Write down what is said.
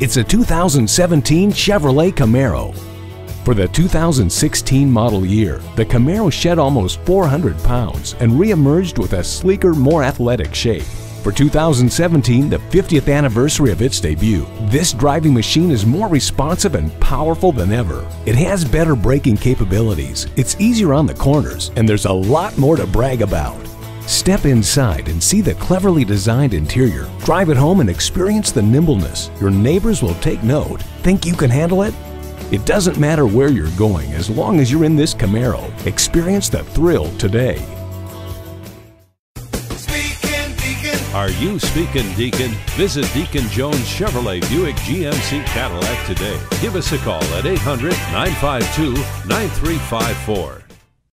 It's a 2017 Chevrolet Camaro. For the 2016 model year, the Camaro shed almost 400 pounds and re-emerged with a sleeker, more athletic shape. For 2017, the 50th anniversary of its debut, this driving machine is more responsive and powerful than ever. It has better braking capabilities, it's easier on the corners, and there's a lot more to brag about. Step inside and see the cleverly designed interior. Drive it home and experience the nimbleness. Your neighbors will take note. Think you can handle it? It doesn't matter where you're going as long as you're in this Camaro. Experience the thrill today. Are you speaking, Deacon? Visit Deacon Jones Chevrolet Buick GMC Cadillac today. Give us a call at 800-952-9354.